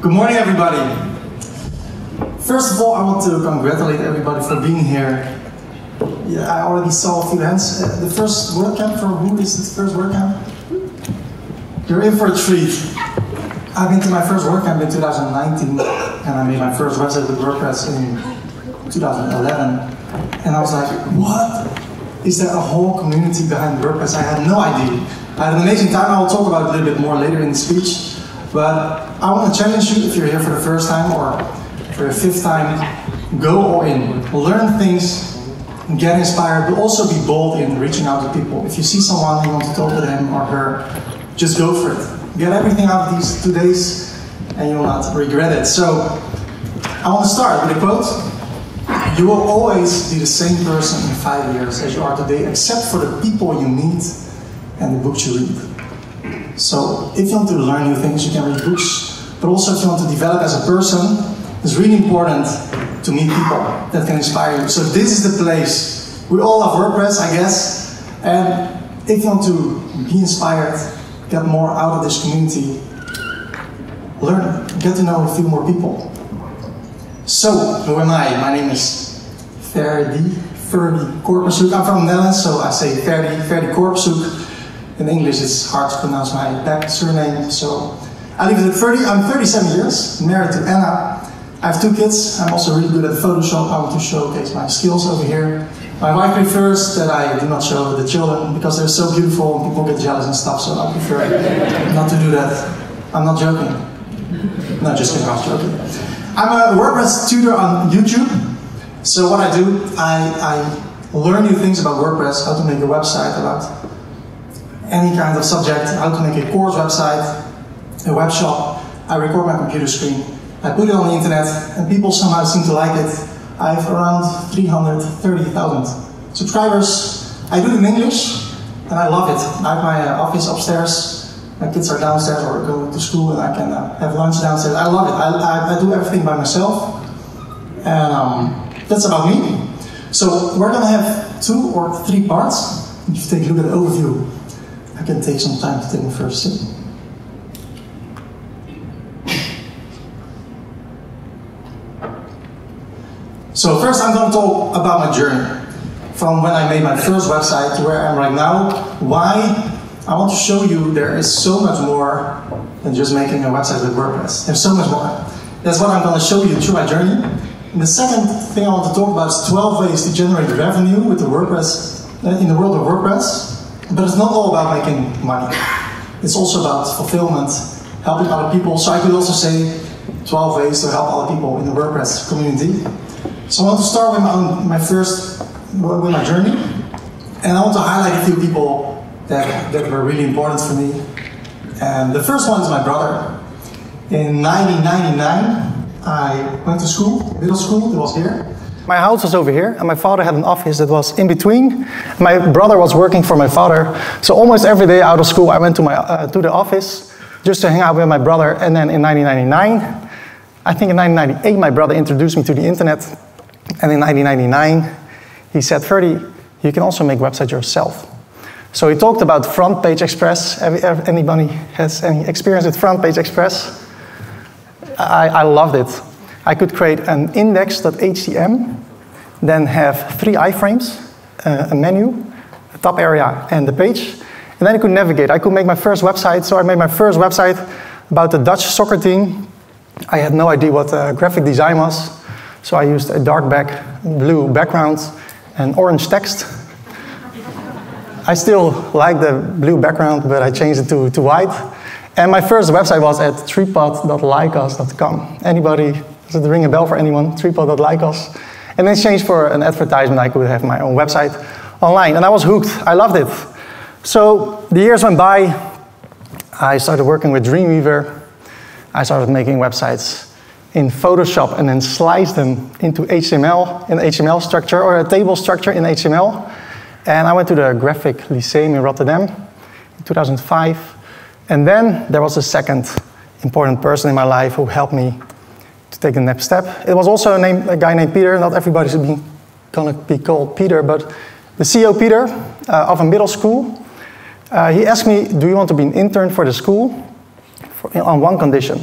Good morning, everybody. First of all, I want to congratulate everybody for being here. Yeah, I already saw a few hands. The first WordCamp, for who is the first WordCamp? You're in for a treat. I've been to my first WordCamp in 2019, and I made my first website with WordPress in 2011. And I was like, what? Is there a whole community behind WordPress? I had no idea. I had an amazing time. I will talk about it a little bit more later in the speech. But I want to challenge you, if you're here for the first time or for the fifth time, go all in. Learn things, get inspired, but also be bold in reaching out to people. If you see someone, you want to talk to them or her, just go for it. Get everything out of these 2 days and you will not regret it. So I want to start with a quote. You will always be the same person in 5 years as you are today, except for the people you meet and the books you read. So if you want to learn new things, you can read books, but also if you want to develop as a person, it's really important to meet people that can inspire you. So this is the place. We all love WordPress, I guess, and if you want to be inspired, get more out of this community, learn, get to know a few more people. So, who am I? My name is Ferdi Korpershoek. I'm from the Netherlands, so I say Ferdi Korpershoek. In English, it's hard to pronounce my back surname, so I leave it at 30. I'm 37 years, married to Anna. I have 2 kids. I'm also really good at Photoshop. I want to showcase my skills over here. My wife prefers that I do not show the children because they're so beautiful and people get jealous and stuff, so I prefer not to do that. I'm not joking. No, just kidding, I'm joking. I'm a WordPress tutor on YouTube. So what I do, I learn new things about WordPress, how to make a website, about any kind of subject, how to make a course website, a web shop. I record my computer screen, I put it on the internet, and people somehow seem to like it. I have around 330,000 subscribers. I do it in English, and I love it. I have my office upstairs, my kids are downstairs or go to school, and I can have lunch downstairs. I love it. I do everything by myself, and that's about me. So we're going to have 2 or 3 parts. If you take a look at the overview, I can take some time to take my first sip. So first I'm going to talk about my journey. From when I made my first website to where I am right now. Why? I want to show you there is so much more than just making a website with WordPress. There's so much more. That's what I'm going to show you through my journey. And the second thing I want to talk about is 12 ways to generate revenue with the WordPress, in the world of WordPress. But it's not all about making money. It's also about fulfillment, helping other people. So I could also say 12 ways to help other people in the WordPress community. So I want to start with my journey. And I want to highlight a few people that were really important for me. And the first one is my brother. In 1999, I went to school, middle school, it was here. My house was over here, and my father had an office that was in between. My brother was working for my father, so almost every day out of school I went to the office just to hang out with my brother. And then in 1999, I think in 1998, my brother introduced me to the internet. And in 1999, he said, Ferdi, you can also make websites yourself. So he talked about FrontPage Express. Anybody has any experience with FrontPage Express? I loved it. I could create an index.htm, then have 3 iframes, a menu, a top area, and the page. And then I could navigate. I could make my first website. So I made my first website about the Dutch soccer team. I had no idea what graphic design was. So I used a dark blue background and orange text. I still like the blue background, but I changed it to white. And my first website was at tripod.lycos.com. Anybody? Does it ring a bell for anyone? Tripod.lycos. And in exchange for an advertisement, I could have my own website online. And I was hooked. I loved it. So the years went by. I started working with Dreamweaver. I started making websites in Photoshop and then sliced them into HTML, in HTML structure, or a table structure in HTML. And I went to the Graphic Lyceum in Rotterdam in 2005. And then there was a second important person in my life who helped me to take the next step. It was also a guy named Peter. Not everybody's gonna be called Peter, but the CEO Peter of a middle school. He asked me, do you want to be an intern for the school on one condition.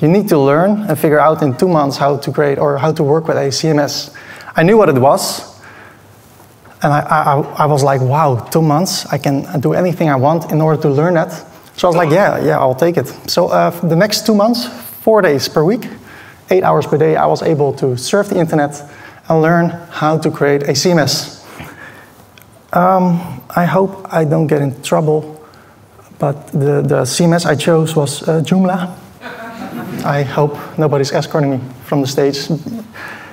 You need to learn and figure out in 2 months how to create or how to work with a CMS. I knew what it was, and I was like, wow, 2 months, I can do anything I want in order to learn that. So I was like, yeah, I'll take it. So for the next 2 months, 4 days per week, 8 hours per day, I was able to surf the internet and learn how to create a CMS. I hope I don't get in trouble, but the CMS I chose was Joomla. I hope nobody's escorting me from the stage.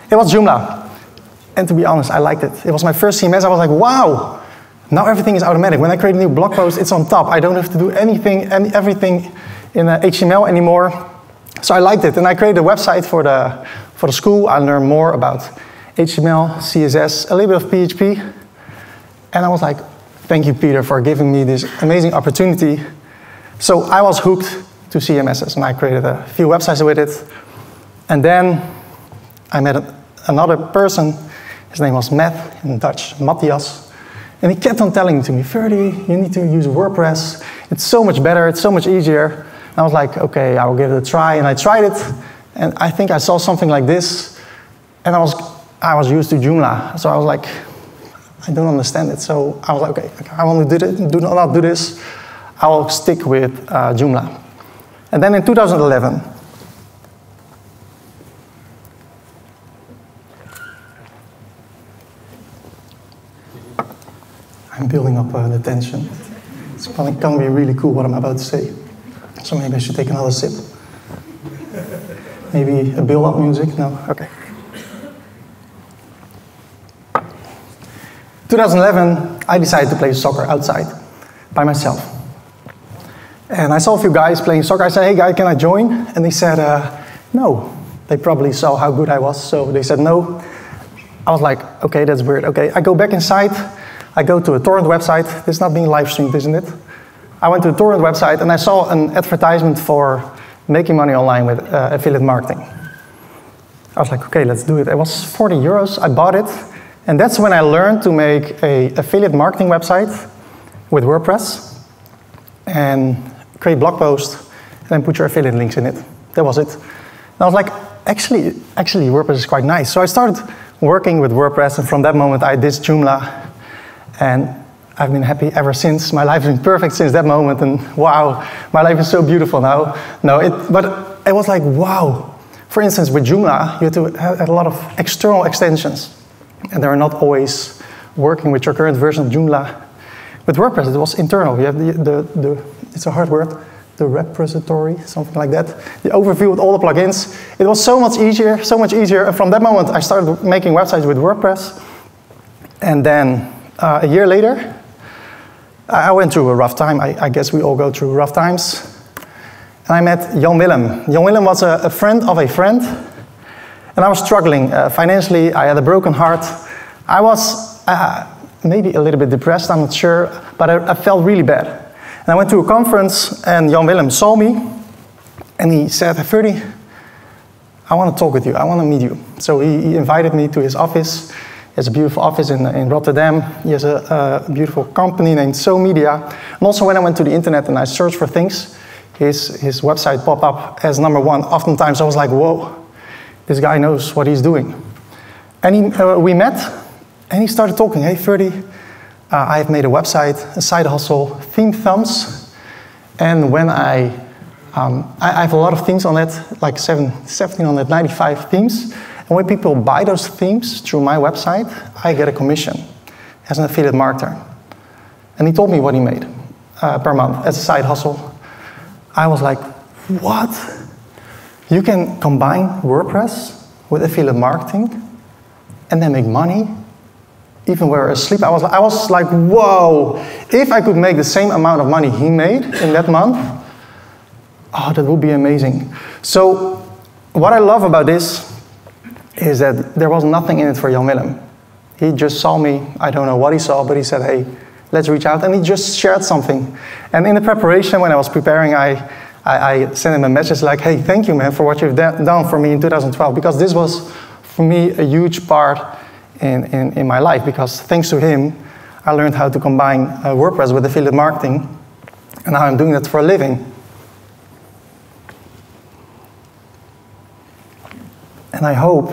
It was Joomla. And to be honest, I liked it. It was my first CMS. I was like, wow, now everything is automatic. When I create a new blog post, it's on top. I don't have to do anything and everything in HTML anymore. So I liked it. And I created a website for the school. I learned more about HTML, CSS, a little bit of PHP. And I was like, thank you, Peter, for giving me this amazing opportunity. So I was hooked to CMSs, and I created a few websites with it. And then I met another person. His name was Matt, in Dutch, Matthias. And he kept on telling to me, Ferdi, you need to use WordPress. It's so much better, it's so much easier. And I was like, okay, I will give it a try. And I tried it, and I think I saw something like this. And I was used to Joomla, so I was like, I don't understand it. So I was like, okay, I want to do not do this. I will stick with Joomla. And then in 2011, I'm building up the tension. It's going to be really cool what I'm about to say. So maybe I should take another sip. Maybe a build-up music? No? Okay. 2011, I decided to play soccer outside by myself. And I saw a few guys playing soccer. I said, hey, guy, can I join? And they said, no. They probably saw how good I was, so they said no. I was like, OK, that's weird. OK, I go back inside. I go to a torrent website. This is not being live streamed, isn't it? I went to a torrent website, and I saw an advertisement for making money online with affiliate marketing. I was like, OK, let's do it. It was 40 euros. I bought it. And that's when I learned to make an affiliate marketing website with WordPress. And create blog post, and then put your affiliate links in it. That was it. And I was like, actually, WordPress is quite nice. So I started working with WordPress, and from that moment, I did Joomla. And I've been happy ever since. My life has been perfect since that moment. And wow, my life is so beautiful now. No, but it was like, wow. For instance, with Joomla, you have a lot of external extensions. And they're not always working with your current version of Joomla. With WordPress, it was internal. You have it's a hard word, the repository, something like that. The overview with all the plugins. It was so much easier, so much easier. And from that moment, I started making websites with WordPress. And then a year later, I went through a rough time. I guess we all go through rough times. And I met Jan Willem. Jan Willem was a friend of a friend. And I was struggling financially. I had a broken heart. I was maybe a little bit depressed, I'm not sure, but I felt really bad. And I went to a conference, and Jan Willem saw me, and he said, Ferdi, I want to talk with you, I want to meet you. So he invited me to his office. He has a beautiful office in Rotterdam. He has a beautiful company named So Media. And also when I went to the internet and I searched for things, his website popped up as #1. Oftentimes I was like, whoa, this guy knows what he's doing. And we met. And he started talking, hey, Ferdi, I have made a website, a side hustle, theme thumbs. And when I have a lot of themes on it, like 1,795 themes. And when people buy those themes through my website, I get a commission as an affiliate marketer. And he told me what he made per month as a side hustle. I was like, what? You can combine WordPress with affiliate marketing and then make money? Even when I was asleep, I was like, whoa, if I could make the same amount of money he made in that month, oh, that would be amazing. So what I love about this is that there was nothing in it for Jan Willem. He just saw me. I don't know what he saw, but he said, hey, let's reach out. And he just shared something. And in the preparation, when I was preparing, I sent him a message like, hey, thank you, man, for what you've done for me in 2012, because this was, for me, a huge part in my life, because thanks to him, I learned how to combine WordPress with affiliate marketing, and now I'm doing that for a living. And I hope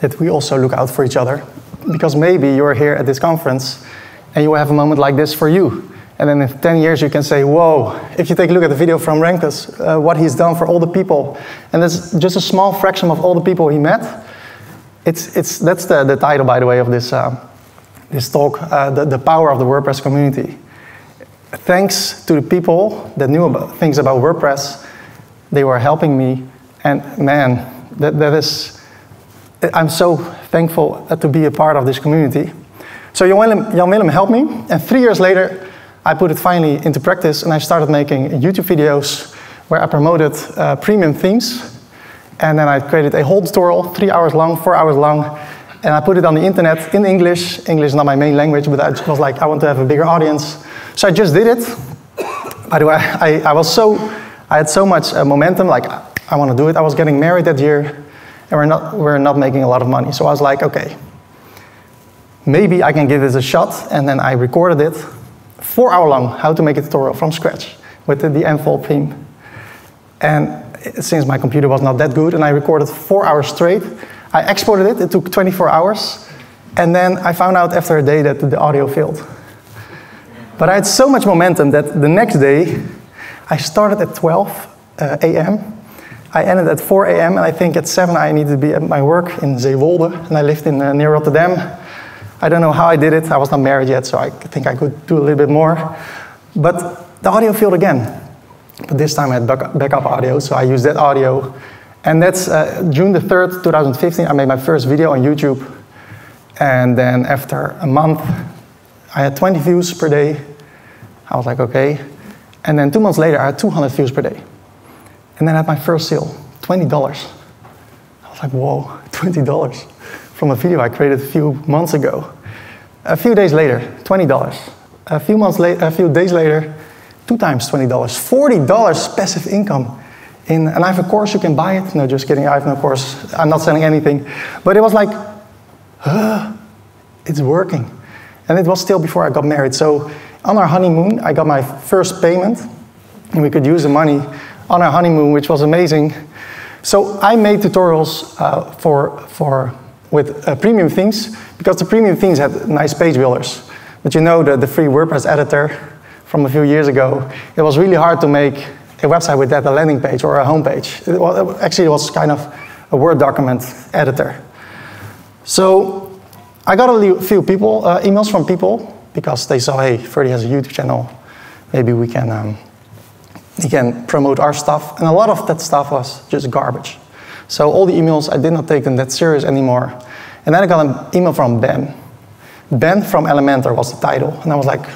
that we also look out for each other, because maybe you're here at this conference and you will have a moment like this for you. And then in 10 years you can say, whoa, if you take a look at the video from Renkus, what he's done for all the people, and that's just a small fraction of all the people he met. That's the title, by the way, of this, this talk, the power of the WordPress community. Thanks to the people that knew about things about WordPress, they were helping me, and man, I'm so thankful to be a part of this community. So Jan Willem helped me, and 3 years later, I put it finally into practice, and I started making YouTube videos where I promoted premium themes. And then I created a whole tutorial, 3 hours long, 4 hours long, and I put it on the internet in English. English is not my main language, but I just was like, I want to have a bigger audience. So I just did it. By the way, I had so much momentum, like I want to do it. I was getting married that year, and we're not making a lot of money. So I was like, okay, maybe I can give this a shot. And then I recorded it, 4 hour long, how to make a tutorial from scratch with the Envol theme. And since my computer was not that good, and I recorded 4 hours straight, I exported it, it took 24 hours, and then I found out after a day that the audio failed. But I had so much momentum that the next day, I started at 12 a.m., I ended at 4 a.m., and I think at 7 I needed to be at my work in Zeewolde, and I lived in near Rotterdam. I don't know how I did it, I was not married yet, so I think I could do a little bit more. But the audio failed again. But this time I had backup audio, so I used that audio. And that's June the 3rd, 2015, I made my first video on YouTube. And then after a month, I had 20 views per day. I was like, okay. And then 2 months later, I had 200 views per day. And then I had my first sale, $20. I was like, whoa, $20 from a video I created a few months ago. A few days later, $20. A few days later, 2 times $20, $40 passive income. And I have a course, you can buy it. No, just kidding, I have no course. I'm not selling anything. But it was like, it's working. And it was still before I got married. So on our honeymoon, I got my first payment, and we could use the money on our honeymoon, which was amazing. So I made tutorials with premium themes, because the premium themes had nice page builders. But you know, the free WordPress editor from a few years ago, it was really hard to make a website with that, a landing page or a homepage. Actually, it was kind of a Word document editor. So I got a few people, emails from people, because they saw, hey, Ferdi has a YouTube channel. Maybe we can promote our stuff. And a lot of that stuff was just garbage. So all the emails, I did not take them that serious anymore. And then I got an email from Ben. Ben from Elementor was the title. And I was like,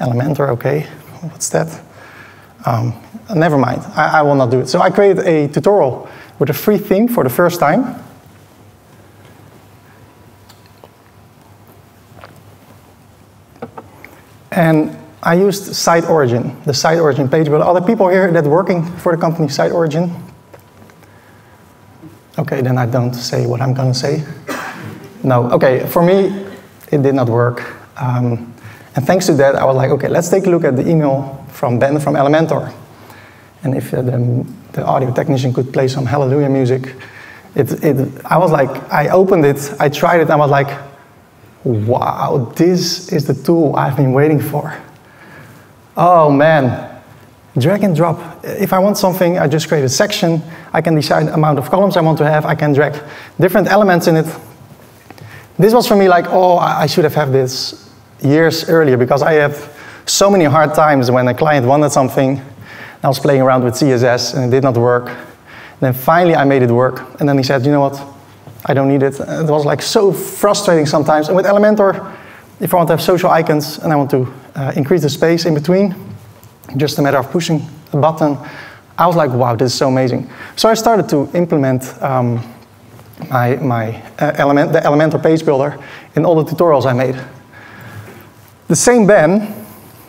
Elementor, okay, what's that? Never mind, I will not do it. So I created a tutorial with a free theme for the first time. And I used SiteOrigin, the SiteOrigin page builder. Are there people here that are working for the company SiteOrigin? Okay, then I don't say what I'm gonna say. No, okay, for me, it did not work. And thanks to that, I was like, okay, let's take a look at the email from Ben from Elementor. And if the audio technician could play some hallelujah music. I was like, I opened it, I tried it, and I was like, wow, this is the tool I've been waiting for. Oh man, drag and drop. If I want something, I just create a section, I can decide the amount of columns I want to have, I can drag different elements in it. This was for me like, oh, I should have had this years earlier, because I have so many hard times when a client wanted something. I was playing around with CSS and it did not work. And then finally I made it work, and then he said, you know what, I don't need it. It was like so frustrating sometimes. And with Elementor, if I want to have social icons and I want to increase the space in between, just a matter of pushing a button, I was like, wow, this is so amazing. So I started to implement the Elementor page builder in all the tutorials I made. The same Ben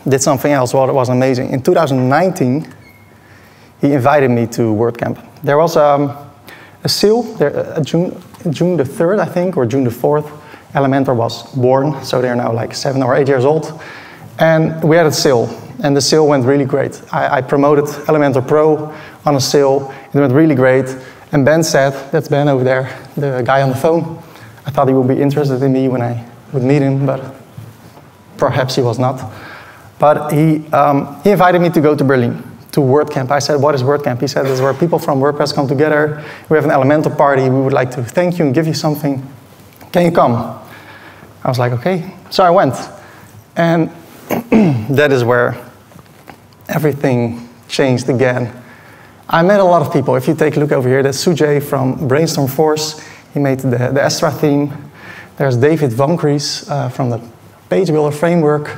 did something else, well, it was amazing. In 2019, he invited me to WordCamp. There was a sale, June the 3rd, I think, or June the 4th. Elementor was born, so they're now like 7 or 8 years old. And we had a sale, and the sale went really great. I promoted Elementor Pro on a sale, it went really great. And Ben said, that's Ben over there, the guy on the phone. I thought he would be interested in me when I would meet him, but perhaps he was not. But he invited me to go to Berlin, to WordCamp. I said, what is WordCamp? He said, it's where people from WordPress come together. We have an Elementor party. We would like to thank you and give you something. Can you come? I was like, OK. So I went. And that is where everything changed again. I met a lot of people. If you take a look over here, there's Sujay from Brainstorm Force. He made the Astra theme. There's David Von Kries from the Page Builder Framework.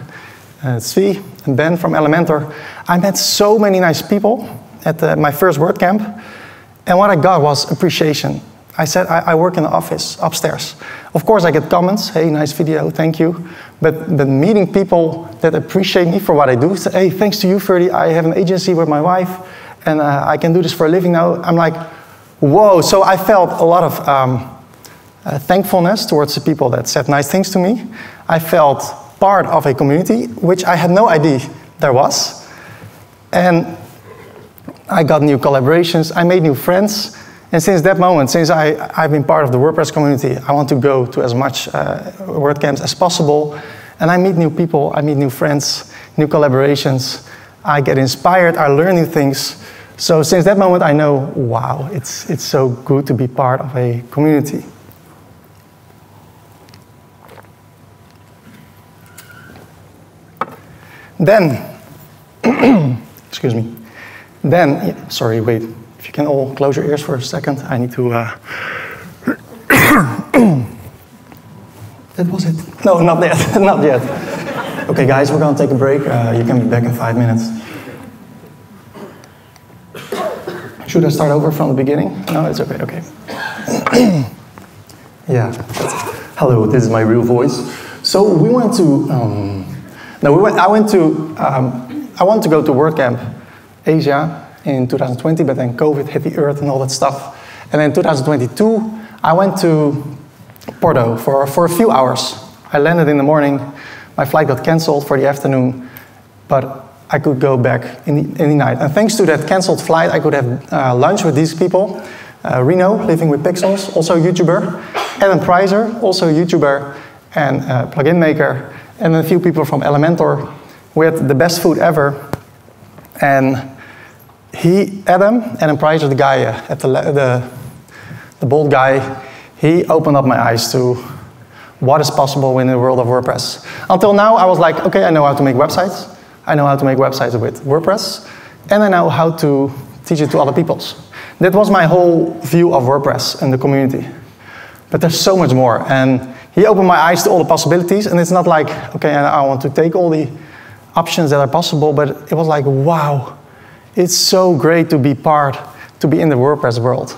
Zvi and Ben from Elementor. I met so many nice people at my first WordCamp. And what I got was appreciation. I said, I work in the office upstairs. Of course, I get comments. Hey, nice video. Thank you. But meeting people that appreciate me for what I do. Say, hey, thanks to you, Ferdi. I have an agency with my wife. And I can do this for a living now. I'm like, whoa. So I felt a lot of thankfulness towards the people that said nice things to me. I felt part of a community, which I had no idea there was. And I got new collaborations. I made new friends. And since that moment, since I've been part of the WordPress community, I want to go to as much WordCamps as possible. And I meet new people. I meet new friends, new collaborations. I get inspired. I learn new things. So since that moment, I know, wow, it's so good to be part of a community. Then, excuse me. Then, yeah, sorry, wait. If you can all close your ears for a second, I need to. That was it. No, not yet. Not yet. Okay, guys, we're going to take a break. You can be back in 5 minutes. Should I start over from the beginning? No, it's okay. Okay. Yeah. Hello, this is my real voice. So we went to. I wanted to go to WordCamp Asia in 2020, but then COVID hit the earth and all that stuff. And then in 2022, I went to Porto for a few hours. I landed in the morning. My flight got canceled for the afternoon, but I could go back in the night. And thanks to that canceled flight, I could have lunch with these people. Reno, living with Pixels, also a YouTuber. Adam Preiser, also a YouTuber and plugin maker. And a few people from Elementor. We had the best food ever. And Adam Preiser, the guy at the bold guy, he opened up my eyes to what is possible in the world of WordPress. Until now, I was like, OK, I know how to make websites. I know how to make websites with WordPress. And I know how to teach it to other people. That was my whole view of WordPress and the community. But there's so much more. And he opened my eyes to all the possibilities. And it's not like, OK, I want to take all the options that are possible. But it was like, wow, it's so great to be in the WordPress world.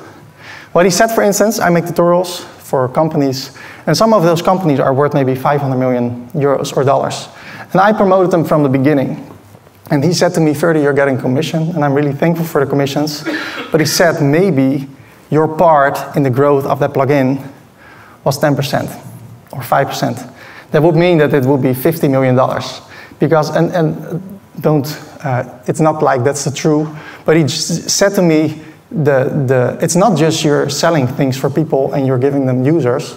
What he said, for instance, I make tutorials for companies. And some of those companies are worth maybe 500 million euros or dollars. And I promoted them from the beginning. And he said to me, Ferdi, you're getting commission. And I'm really thankful for the commissions. But he said, maybe your part in the growth of that plugin was 10%. Or 5%. That would mean that it would be $50 million. Because, it's not like that's the truth, but he just said to me, it's not just you're selling things for people and you're giving them users.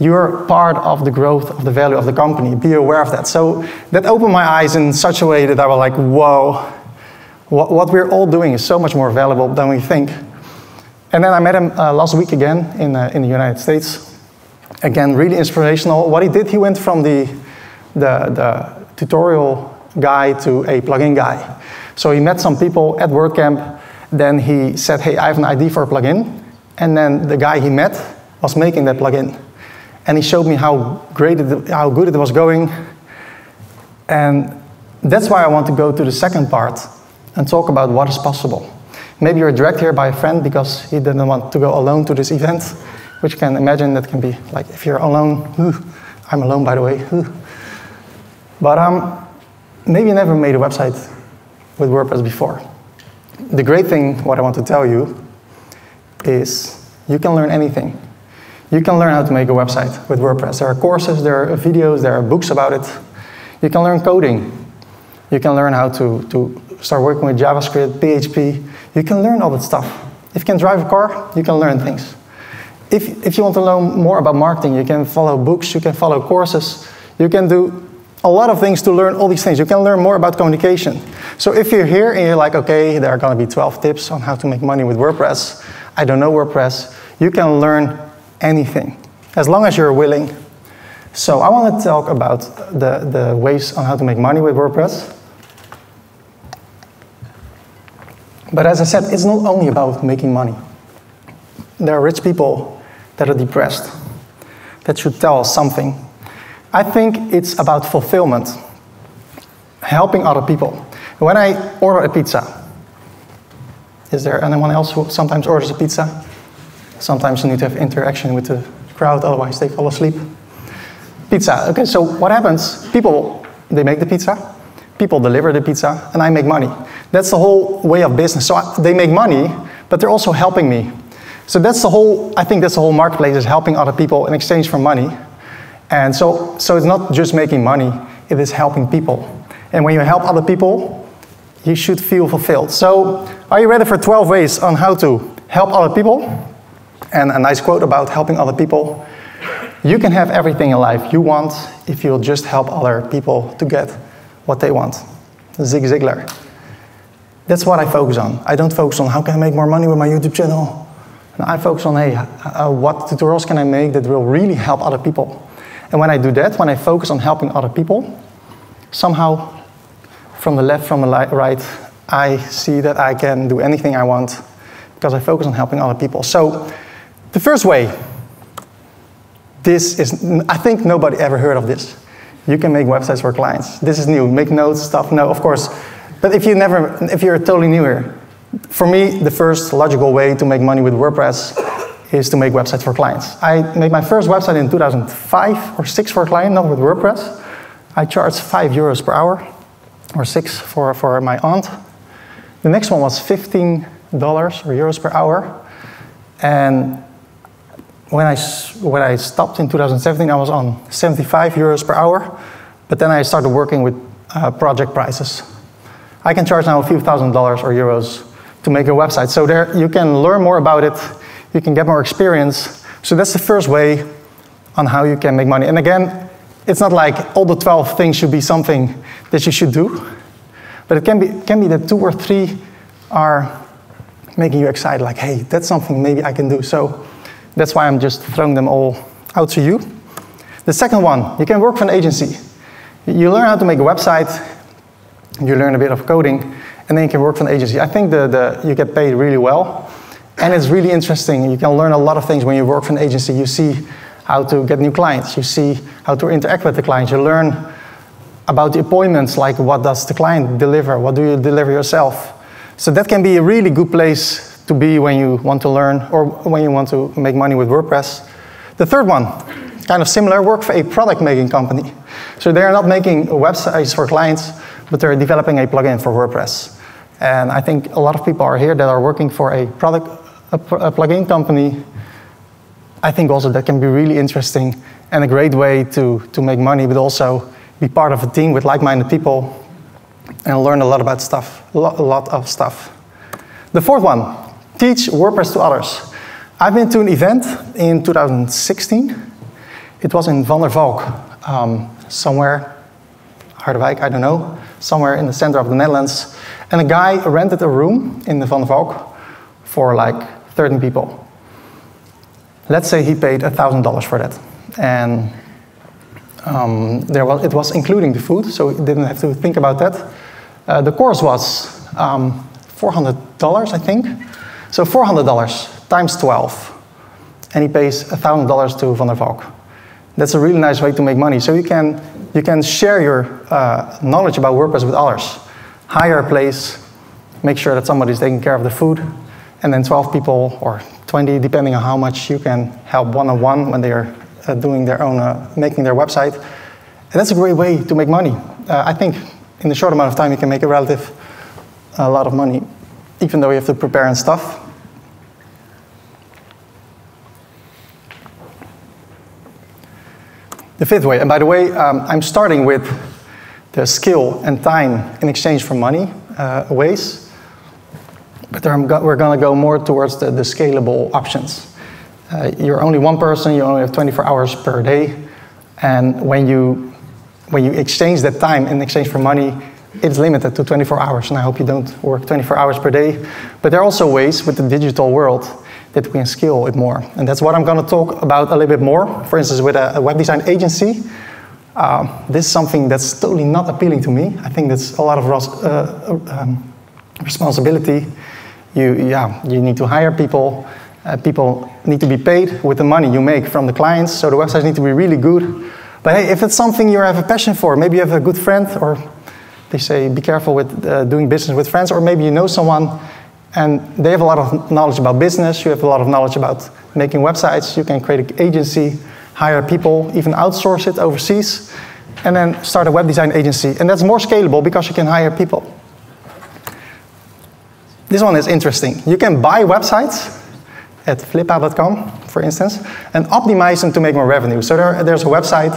You're part of the growth of the value of the company. Be aware of that. So that opened my eyes in such a way that I was like, whoa, what we're all doing is so much more valuable than we think. And then I met him last week again in the United States. Again, really inspirational. What he did, he went from the tutorial guy to a plugin guy. So he met some people at WordCamp. Then he said, hey, I have an idea for a plugin. And then the guy he met was making that plugin. And he showed me how good it was going. And that's why I want to go to the second part and talk about what is possible. Maybe you're dragged here by a friend because he didn't want to go alone to this event. Which you can imagine that can be like if you're alone. I'm alone, by the way. But maybe you never made a website with WordPress before. The great thing, what I want to tell you, is you can learn anything. You can learn how to make a website with WordPress. There are courses, there are videos, there are books about it. You can learn coding. You can learn how to start working with JavaScript, PHP. You can learn all that stuff. If you can drive a car, you can learn things. If you want to learn more about marketing, you can follow books, you can follow courses, you can do a lot of things to learn all these things. You can learn more about communication. So if you're here and you're like, okay, there are going to be 12 tips on how to make money with WordPress, I don't know WordPress, you can learn anything, as long as you're willing. So I want to talk about the ways on how to make money with WordPress. But as I said, it's not only about making money. There are rich people that are depressed. That should tell us something. I think it's about fulfillment, helping other people. When I order a pizza, is there anyone else who sometimes orders a pizza? Sometimes you need to have interaction with the crowd, otherwise they fall asleep. Pizza, okay, so what happens? People, they make the pizza, people deliver the pizza, and I make money. That's the whole way of business. So they make money, but they're also helping me. So that's the whole, I think that's the whole marketplace, is helping other people in exchange for money. And so it's not just making money, it is helping people. And when you help other people, you should feel fulfilled. So are you ready for 12 ways on how to help other people? And a nice quote about helping other people. You can have everything in life you want if you'll just help other people to get what they want. Zig Ziglar. That's what I focus on. I don't focus on how can I make more money with my YouTube channel. No, I focus on, hey, what tutorials can I make that will really help other people? And when I do that, when I focus on helping other people, somehow, from the left, from the right, I see that I can do anything I want because I focus on helping other people. So the first way, this is, I think nobody ever heard of this. You can make websites for clients. This is new, make notes, stuff, no, of course. But if you're totally new here, for me, the first logical way to make money with WordPress is to make websites for clients. I made my first website in 2005 or 6 for a client, not with WordPress. I charged €5 per hour, or 6 for my aunt. The next one was $15 or euros per hour. And when I stopped in 2017, I was on 75 euros per hour. But then I started working with project prices. I can charge now a few thousand dollars or euros to make a website. So there, you can learn more about it. You can get more experience. So that's the first way on how you can make money. And again, it's not like all the 12 things should be something that you should do, but it can be that 2 or 3 are making you excited, like, hey, that's something maybe I can do. So that's why I'm just throwing them all out to you. The second one, you can work for an agency. You learn how to make a website, you learn a bit of coding, and then you can work for an agency. I think you get paid really well. And it's really interesting. You can learn a lot of things when you work for an agency. You see how to get new clients. You see how to interact with the clients. You learn about the appointments, like what does the client deliver? What do you deliver yourself? So that can be a really good place to be when you want to learn or when you want to make money with WordPress. The third one, kind of similar, work for a product making company. So they are not making websites for clients, but they're developing a plugin for WordPress. And I think a lot of people are here that are working for a plugin company. I think also that can be really interesting and a great way to make money, but also be part of a team with like-minded people and learn a lot about stuff, a lot of stuff. The fourth one, teach WordPress to others. I've been to an event in 2016. It was in Van der Valk, somewhere, Harderwijk, I don't know, somewhere in the center of the Netherlands. And a guy rented a room in the Van der Valk for like 13 people. Let's say he paid $1,000 for that. And it was including the food, so he didn't have to think about that. The course was $400, I think. So $400 times 12. And he pays $1,000 to Van der Valk. That's a really nice way to make money. So you can share your knowledge about WordPress with others. Hire a place, make sure that somebody's taking care of the food, and then 12 people, or 20, depending on how much you can help one-on-one when they are doing their own, making their website. And that's a great way to make money. I think in the short amount of time, you can make a lot of money, even though you have to prepare and stuff. The fifth way, and by the way, I'm starting with the skill and time in exchange for money ways. But we're going to go more towards the scalable options. You're only one person, you only have 24 hours per day. And when you exchange that time in exchange for money, it's limited to 24 hours. And I hope you don't work 24 hours per day. But there are also ways with the digital world that we can scale it more. And that's what I'm going to talk about a little bit more. For instance, with a web design agency, this is something that's totally not appealing to me. I think that's a lot of responsibility. You need to hire people. People need to be paid with the money you make from the clients, so the websites need to be really good. But hey, if it's something you have a passion for, maybe you have a good friend, or they say be careful with doing business with friends, or maybe you know someone and they have a lot of knowledge about business, you have a lot of knowledge about making websites, you can create an agency, hire people, even outsource it overseas, and then start a web design agency. And that's more scalable because you can hire people. This one is interesting. You can buy websites at flippa.com, for instance, and optimize them to make more revenue. So there's a website,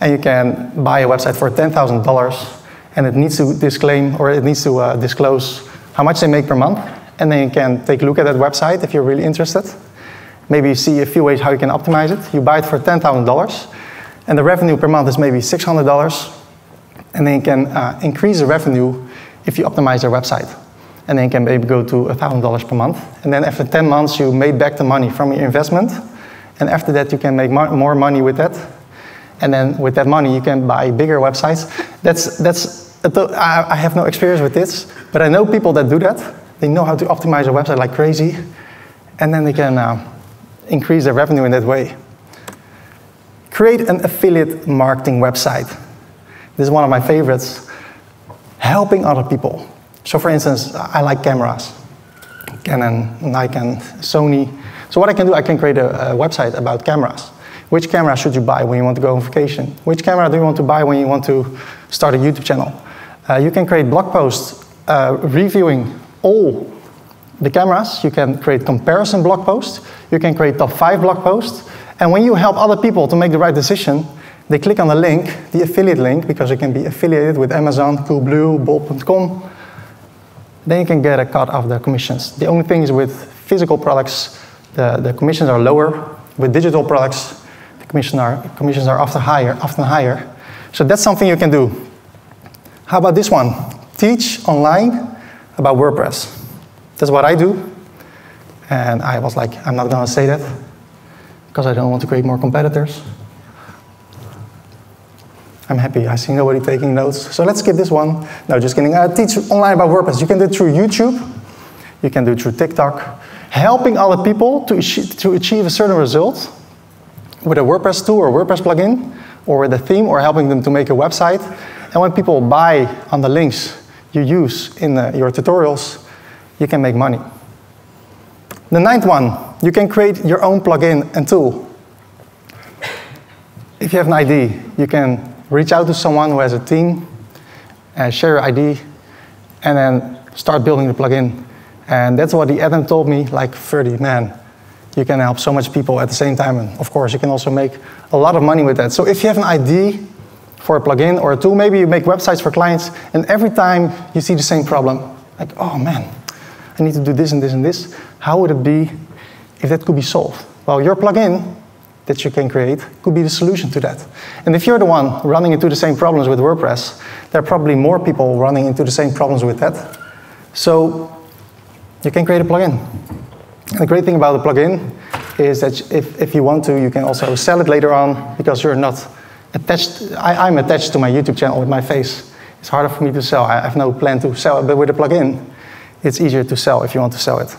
and you can buy a website for $10,000, and it needs to disclose how much they make per month, and then you can take a look at that website if you're really interested. Maybe you see a few ways how you can optimize it. You buy it for $10,000, and the revenue per month is maybe $600, and then you can increase the revenue if you optimize their website. And then you can maybe go to $1,000 per month. And then after 10 months, you made back the money from your investment. And after that, you can make more money with that. And then with that money, you can buy bigger websites. I have no experience with this, but I know people that do that. They know how to optimize a website like crazy. And then they can increase their revenue in that way. Create an affiliate marketing website. This is one of my favorites. Helping other people. So for instance, I like cameras, Canon, Nikon, Sony. So what I can do, I can create a website about cameras. Which camera should you buy when you want to go on vacation? Which camera do you want to buy when you want to start a YouTube channel? You can create blog posts reviewing all the cameras. You can create comparison blog posts. You can create top 5 blog posts. And when you help other people to make the right decision, they click on the link, the affiliate link, because it can be affiliated with Amazon, Coolblue, Bol.com. Then you can get a cut of the commissions. The only thing is with physical products, the commissions are lower. With digital products, the commissions are often higher. So that's something you can do. How about this one? Teach online about WordPress. That's what I do. And I was like, I'm not going to say that because I don't want to create more competitors. I'm happy, I see nobody taking notes. So let's skip this one. No, just kidding. Teach online about WordPress. You can do it through YouTube. You can do it through TikTok. Helping other people to achieve a certain result with a WordPress tool or a WordPress plugin or with a theme or helping them to make a website. And when people buy on the links you use in your tutorials, you can make money. The 9th one, you can create your own plugin and tool. If you have an idea, you can reach out to someone who has a team, share your ID, and then start building the plugin. And that's what the Adam told me, like, Ferdi, man, you can help so much people at the same time. And of course, you can also make a lot of money with that. So if you have an ID for a plugin or a tool, maybe you make websites for clients, and every time you see the same problem, like, oh man, I need to do this and this and this. How would it be if that could be solved? Well, your plugin that you can create could be the solution to that. And if you're the one running into the same problems with WordPress, there are probably more people running into the same problems with that. So you can create a plugin. And the great thing about the plugin is that if you want to, you can also sell it later on because you're not attached. I'm attached to my YouTube channel with my face. It's harder for me to sell. I have no plan to sell it, but with a plugin, it's easier to sell if you want to sell it.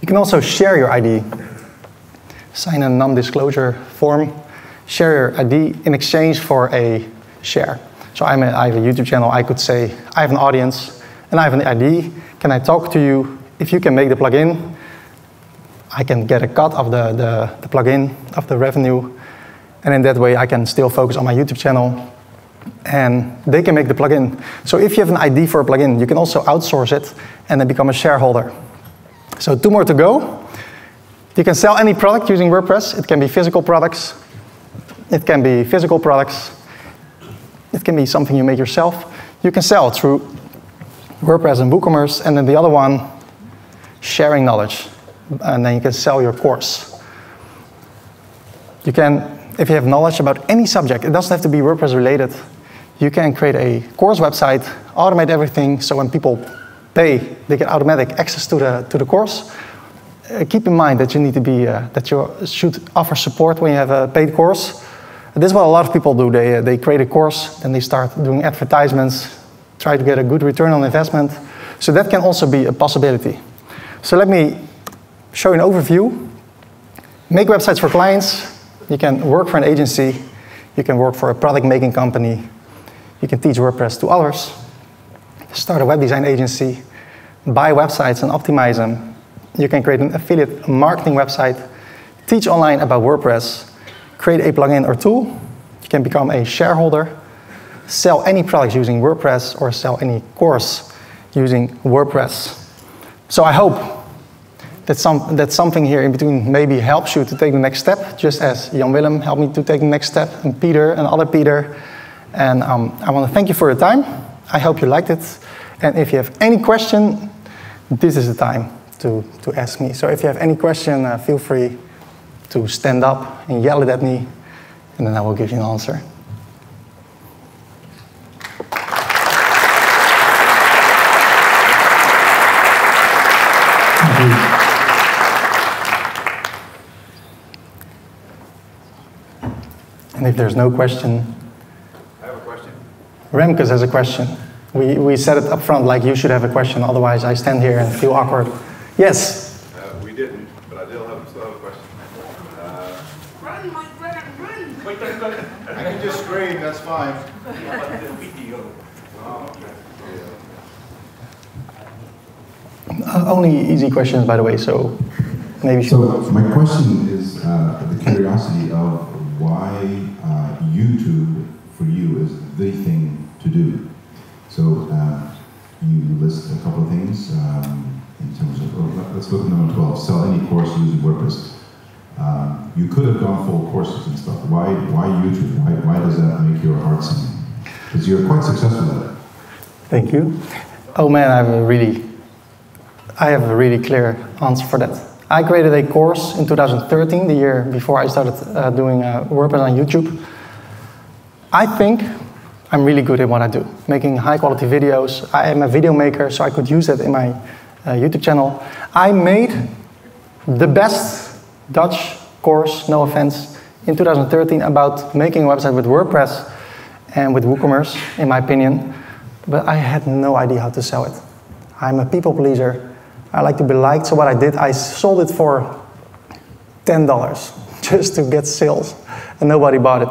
You can also share your ID. Sign a non-disclosure form. Share your ID in exchange for a share. So I have a YouTube channel. I could say, I have an audience, and I have an ID. Can I talk to you? If you can make the plugin, I can get a cut of the plugin, of the revenue. And in that way, I can still focus on my YouTube channel. And they can make the plugin. So if you have an ID for a plugin, you can also outsource it and then become a shareholder. So 2 more to go. You can sell any product using WordPress. It can be physical products. It can be physical products. It can be something you make yourself. You can sell through WordPress and WooCommerce, and then the other one, sharing knowledge. And then you can sell your course. You can, if you have knowledge about any subject, it doesn't have to be WordPress related. You can create a course website, automate everything, so when people pay, they get automatic access to the course. Keep in mind that you need to be that you should offer support when you have a paid course. This is what a lot of people do. They create a course, then they start doing advertisements, try to get a good return on investment. So that can also be a possibility. So let me show you an overview. Make websites for clients. You can work for an agency. You can work for a product making company. You can teach WordPress to others, start a web design agency, buy websites and optimize them. You can create an affiliate marketing website, teach online about WordPress, create a plugin or tool. You can become a shareholder, sell any products using WordPress, or sell any course using WordPress. So I hope that, something here in between maybe helps you to take the next step, just as Jan Willem helped me to take the next step, and Peter and other Peter. And I want to thank you for your time. I hope you liked it. And if you have any question, this is the time to ask me. So if you have any question, feel free to stand up and yell it at me, and then I will give you an answer. And if there's no question, Remkes has a question. We set it up front like you should have a question, otherwise I stand here and feel awkward. Yes? We didn't, but I still have a question. Run, my friend, run! Wait. I can just scream, that's fine. Yeah, but the video. Oh, okay. Only easy questions, by the way, so maybe... So my question is the curiosity of why YouTube, for you, is the thing to do. So you list a couple of things in terms of, let's look at number 12, sell any course using WordPress. You could have gone full courses and stuff. Why YouTube? Why does that make your heart sing? Because you're quite successful at it. Thank you. Oh man, I have a really clear answer for that. I created a course in 2013, the year before I started doing WordPress on YouTube. I think I'm really good at what I do, making high quality videos. I am a video maker, so I could use that in my YouTube channel. I made the best Dutch course, no offense, in 2013 about making a website with WordPress and with WooCommerce, in my opinion. But I had no idea how to sell it. I'm a people pleaser. I like to be liked, so what I did, I sold it for $10 just to get sales, and nobody bought it.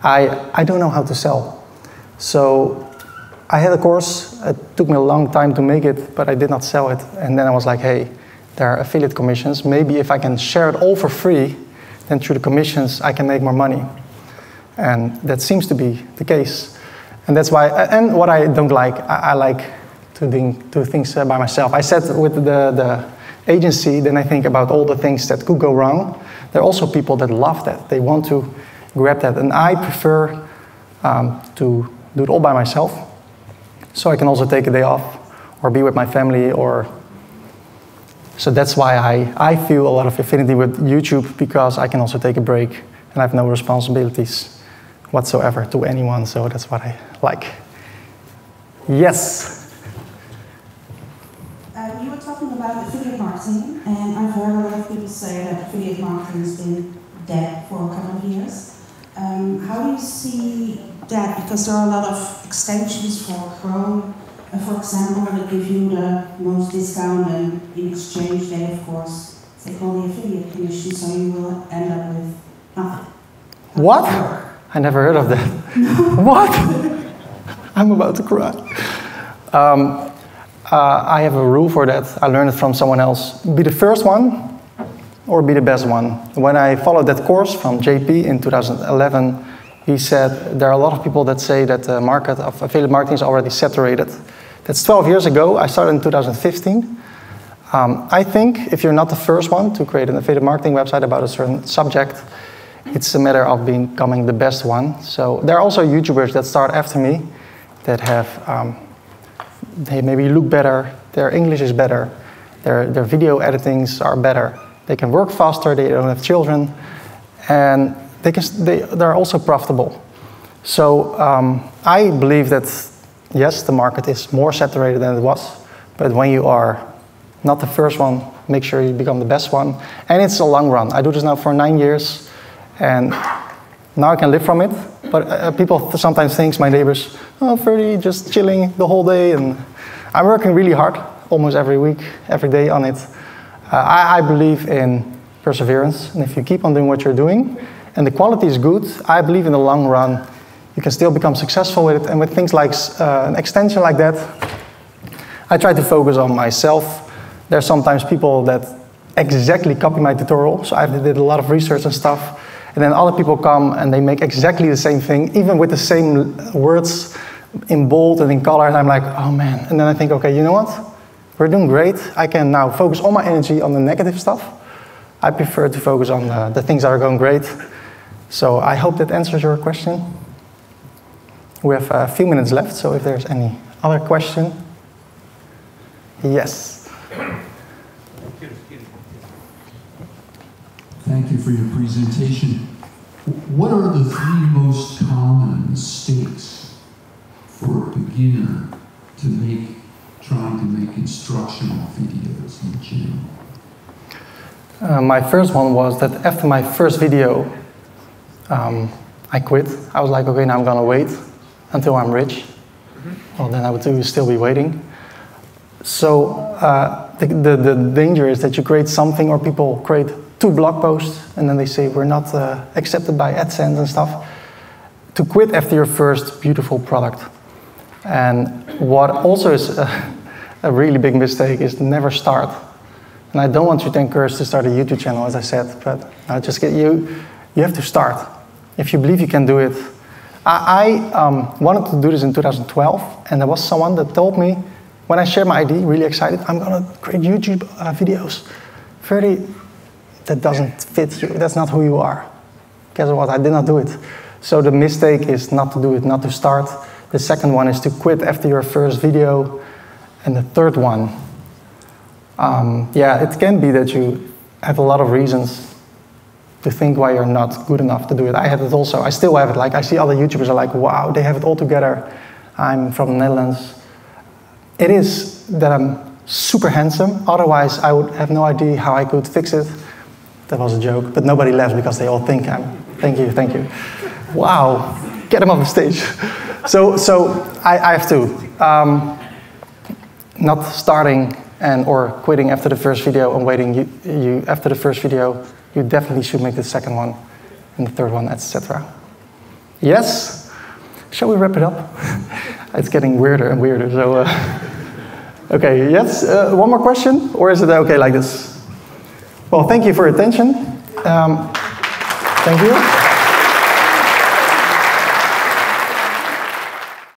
I don't know how to sell. So I had a course, it took me a long time to make it, but I did not sell it. And then I was like, hey, there are affiliate commissions. Maybe if I can share it all for free, then through the commissions, I can make more money. And that seems to be the case. And that's why, and what I don't like, I like to do things by myself. I sat with the agency, then I think about all the things that could go wrong. There are also people that love that. They want to grab that, and I prefer to do it all by myself, so I can also take a day off or be with my family, or so that's why I feel a lot of affinity with YouTube, because I can also take a break and I have no responsibilities whatsoever to anyone, so that's what I like. Yes? You were talking about affiliate marketing, and I've heard a lot of people say that affiliate marketing has been dead for a couple of years. How do you see that? Because there are a lot of extensions for Chrome, for example, that give you the most discount, and in exchange they, of course, take all the affiliate commission, so you will end up with nothing. What? I never heard of that. What? I'm about to cry. I have a rule for that. I learned it from someone else. Be the first one, or be the best one. When I followed that course from JP in 2011, he said there are a lot of people that say that the market of affiliate marketing is already saturated. That's 12 years ago. I started in 2015. I think if you're not the first one to create an affiliate marketing website about a certain subject, It's a matter of becoming the best one. So there are also YouTubers that start after me that have, they maybe look better, their English is better, their video editings are better. They can work faster, they don't have children, and they're also profitable. So I believe that, yes, the market is more saturated than it was, but when you are not the first one, make sure you become the best one. And it's a long run. I do this now for 9 years, and now I can live from it. But people sometimes think, my neighbors, oh, Ferdi, just chilling the whole day. And I'm working really hard, almost every week, every day on it. I believe in perseverance. And if you keep on doing what you're doing, and the quality is good, I believe in the long run, you can still become successful with it. And with things like an extension like that, I try to focus on myself. There are sometimes people that exactly copy my tutorial, so I did a lot of research and stuff. And then other people come and they make exactly the same thing, even with the same words in bold and in color. And I'm like, oh man. And then I think, okay, you know what? We're doing great. I can now focus all my energy on the negative stuff. I prefer to focus on the things that are going great. So I hope that answers your question. We have a few minutes left, so if there's any other question. Yes. Thank you for your presentation. What are the three most common mistakes for a beginner to make trying to make instructional videos in general? My first one was that after my first video, I quit. I was like, okay, now I'm gonna wait until I'm rich. Well, then I would still be waiting. So the danger is that you create something, or people create 2 blog posts, and then they say we're not accepted by AdSense and stuff. To quit after your first beautiful product. And what also is a really big mistake is never start. And I don't want you to encourage to start a YouTube channel, as I said, but I just get you. You have to start. If you believe you can do it. I wanted to do this in 2012, and there was someone that told me, when I shared my idea, really excited, I'm gonna create YouTube videos. Ferdi, that doesn't fit you, that's not who you are. Guess what, I did not do it. So the mistake is not to do it, not to start. The second one is to quit after your first video. And the third one, yeah, it can be that you have a lot of reasons to think why you're not good enough to do it. I had it also, I still have it. Like I see other YouTubers are like, wow, they have it all together. I'm from the Netherlands. It is that I'm super handsome, otherwise I would have no idea how I could fix it. That was a joke, but nobody laughs because they all think I'm, thank you. Wow, get him off the stage. So I have to, not starting and or quitting after the first video and waiting. You after the first video, you definitely should make the second one and the third one, etc. Yes? Shall we wrap it up? It's getting weirder and weirder, so... Okay, yes, one more question? Or is it okay like this? Well, thank you for your attention. Thank you.